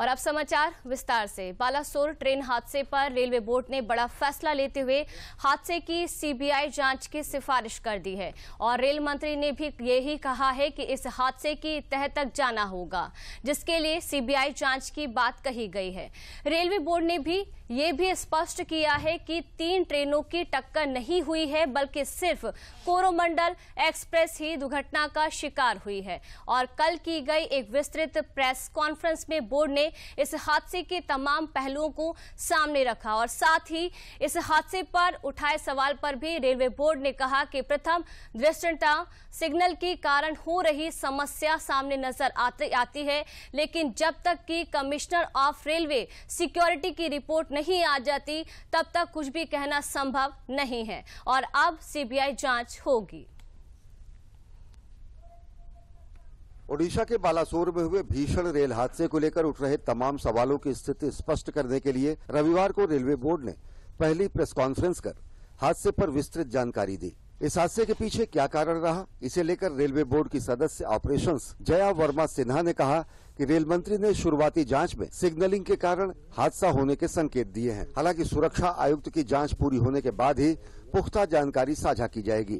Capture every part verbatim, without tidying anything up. और अब समाचार विस्तार से। बालासोर ट्रेन हादसे पर रेलवे बोर्ड ने बड़ा फैसला लेते हुए हादसे की सीबीआई जांच की सिफारिश कर दी है और रेल मंत्री ने भी यही कहा है कि इस हादसे की तह तक जाना होगा, जिसके लिए सीबीआई जांच की बात कही गई है। रेलवे बोर्ड ने भी ये भी स्पष्ट किया है कि तीन ट्रेनों की टक्कर नहीं हुई है, बल्कि सिर्फ कोरोमंडल एक्सप्रेस ही दुर्घटना का शिकार हुई है। और कल की गई एक विस्तृत प्रेस कॉन्फ्रेंस में बोर्ड ने इस हादसे के तमाम पहलुओं को सामने रखा और साथ ही इस हादसे पर उठाए सवाल पर भी रेलवे बोर्ड ने कहा कि प्रथम दृष्टया सिग्नल के कारण हो रही समस्या सामने नजर आती है, लेकिन जब तक कि कमिश्नर ऑफ रेलवे सिक्योरिटी की रिपोर्ट नहीं आ जाती तब तक कुछ भी कहना संभव नहीं है और अब सीबीआई जांच होगी। ओडिशा के बालासोर में हुए भीषण रेल हादसे को लेकर उठ रहे तमाम सवालों की स्थिति स्पष्ट करने के लिए रविवार को रेलवे बोर्ड ने पहली प्रेस कॉन्फ्रेंस कर हादसे पर विस्तृत जानकारी दी। इस हादसे के पीछे क्या कारण रहा, इसे लेकर रेलवे बोर्ड की सदस्य ऑपरेशंस जया वर्मा सिन्हा ने कहा कि रेल मंत्री ने शुरुआती जांच में सिग्नलिंग के कारण हादसा होने के संकेत दिए हैं। हालांकि सुरक्षा आयुक्त की जांच पूरी होने के बाद ही पुख्ता जानकारी साझा की जाएगी।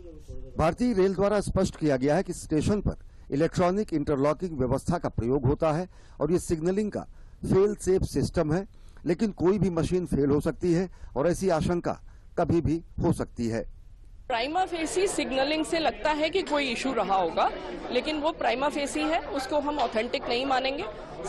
भारतीय रेल द्वारा स्पष्ट किया गया है कि स्टेशन पर इलेक्ट्रॉनिक इंटरलॉकिंग व्यवस्था का प्रयोग होता है और ये सिग्नलिंग का फेल सेफ सिस्टम है, लेकिन कोई भी मशीन फेल हो सकती है और ऐसी आशंका कभी भी हो सकती है। प्राइमा फेसी सिग्नलिंग से लगता है कि कोई इशू रहा होगा, लेकिन वो प्राइमा फेसी है, उसको हम ऑथेंटिक नहीं मानेंगे।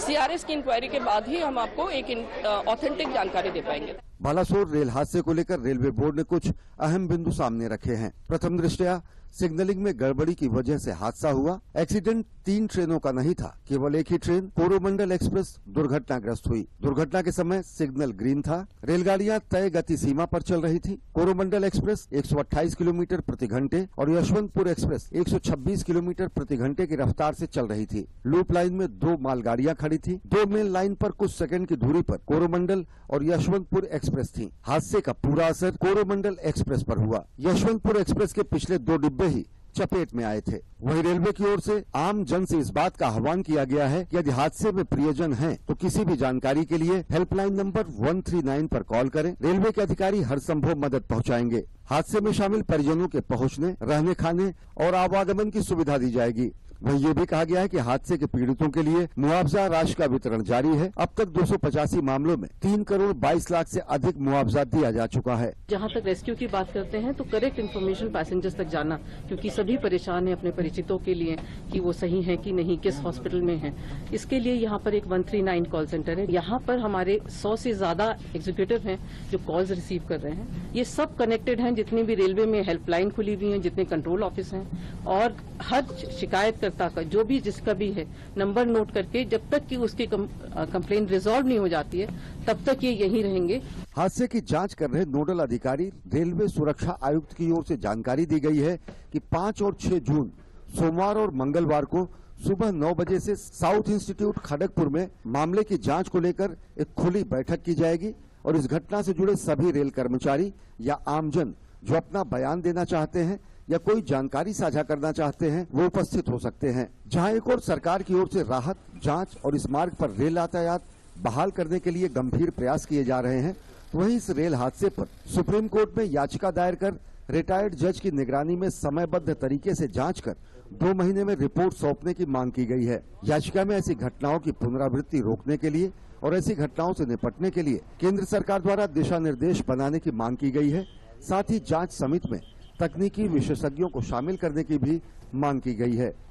सीआरएस की इंक्वायरी के बाद ही हम आपको एक ऑथेंटिक जानकारी दे पाएंगे। बालासोर रेल हादसे को लेकर रेलवे बोर्ड ने कुछ अहम बिंदु सामने रखे हैं। प्रथम दृष्टया सिग्नलिंग में गड़बड़ी की वजह से हादसा हुआ। एक्सीडेंट तीन ट्रेनों का नहीं था, केवल एक ही ट्रेन कोरोमंडल एक्सप्रेस दुर्घटनाग्रस्त हुई। दुर्घटना के समय सिग्नल ग्रीन था, रेलगाड़ियां तय गति सीमा पर चल रही थी। कोरोमंडल एक्सप्रेस एक सौ अट्ठाईस किलोमीटर प्रति घंटे और यशवंतपुर एक्सप्रेस एक सौ छब्बीस किलोमीटर प्रति घंटे की रफ्तार से चल रही थी। लूप लाइन में दो मालगाड़ियां खड़ी थी, दो मेन लाइन पर कुछ सेकंड की दूरी पर कोरोमंडल और यशवंतपुर एक्सप्रेस थी। हादसे का पूरा असर कोरोमंडल एक्सप्रेस पर हुआ। यशवंतपुर एक्सप्रेस के पिछले दो डिब्बे ही चपेट में आए थे। वहीं रेलवे की ओर से आम जन से इस बात का आह्वान किया गया है कि यदि हादसे में प्रियजन हैं तो किसी भी जानकारी के लिए हेल्पलाइन नंबर एक तीन नौ पर कॉल करें। रेलवे के अधिकारी हर संभव मदद पहुंचाएंगे। हादसे में शामिल परिजनों के पहुंचने, रहने, खाने और आवागमन की सुविधा दी जाएगी। वहीं ये भी कहा गया है कि हादसे के पीड़ितों के लिए मुआवजा राशि का वितरण जारी है। अब तक दो सौ पचासी मामलों में तीन करोड़ बाईस लाख से अधिक मुआवजा दिया जा चुका है। जहां तक रेस्क्यू की बात करते हैं तो करेक्ट इन्फॉर्मेशन पैसेंजर्स तक जाना, क्योंकि सभी परेशान है अपने परिचितों के लिए कि वो सही है कि नहीं, किस हॉस्पिटल में है। इसके लिए यहाँ पर एक one three nine call centre है। यहाँ पर हमारे सौ से ज्यादा एग्जीक्यूटिव है जो कॉल्स रिसीव कर रहे हैं। ये सब कनेक्टेड है, जितनी भी रेलवे में हेल्पलाइन खुली हुई है, जितने कंट्रोल ऑफिस है, और हर शिकायत का जो भी जिसका भी है नंबर नोट करके जब तक कि उसकी कंप्लेंट रिजॉल्व नहीं हो जाती है तब तक ये यहीं रहेंगे। हादसे की जांच कर रहे नोडल अधिकारी रेलवे सुरक्षा आयुक्त की ओर से जानकारी दी गई है कि पाँच और छह जून सोमवार और मंगलवार को सुबह नौ बजे से साउथ इंस्टीट्यूट खड़गपुर में मामले की जाँच को लेकर एक खुली बैठक की जाएगी और इस घटना से जुड़े सभी रेल कर्मचारी या आमजन जो अपना बयान देना चाहते हैं या कोई जानकारी साझा करना चाहते हैं वो उपस्थित हो सकते हैं। जहां एक और सरकार की ओर से राहत, जांच और इस मार्ग पर रेल यातायात बहाल करने के लिए गंभीर प्रयास किए जा रहे हैं, वहीं इस रेल हादसे पर सुप्रीम कोर्ट में याचिका दायर कर रिटायर्ड जज की निगरानी में समयबद्ध तरीके से जांच कर दो महीने में रिपोर्ट सौंपने की मांग की गई है। याचिका में ऐसी घटनाओं की पुनरावृत्ति रोकने के लिए और ऐसी घटनाओं से निपटने के लिए केंद्र सरकार द्वारा दिशा निर्देश बनाने की मांग की गई है। साथ ही जाँच समिति में तकनीकी विशेषज्ञों को शामिल करने की भी मांग की गई है।